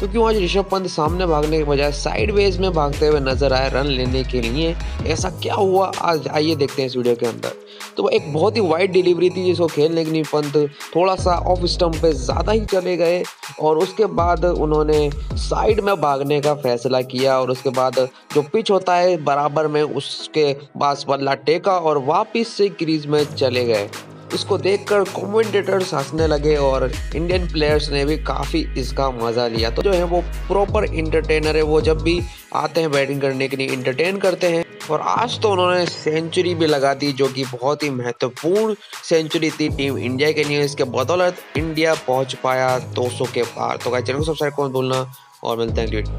क्योंकि आज ऋषभ पंत सामने भागने के बजाय साइडवेज में भागते हुए नजर आए रन लेने के लिए। ऐसा क्या हुआ आज, आइए देखते हैं इस वीडियो के अंदर। तो एक बहुत ही वाइड डिलीवरी थी जिसको खेलने के लिए पंत थोड़ा सा ऑफ स्टंप पे ज़्यादा ही चले गए और उसके बाद उन्होंने साइड में भागने का फैसला किया और उसके बाद जो पिच होता है बराबर में उसके पास बल्ला टेका और वापस से क्रीज में चले गए। इसको देखकर कमेंटेटर्स हंसने लगे और इंडियन प्लेयर्स ने भी काफ़ी इसका मज़ा लिया। तो जो है वो प्रॉपर इंटरटेनर है, वो जब भी आते हैं बैटिंग करने के लिए इंटरटेन करते हैं। और आज तो उन्होंने सेंचुरी भी लगा दी जो कि बहुत ही महत्वपूर्ण सेंचुरी थी टीम इंडिया के लिए। इसके बदौलत इंडिया पहुंच पाया 200 के पार। तो गाइस चैनल को सब्सक्राइब करना मत भूलना और मिलते हैं।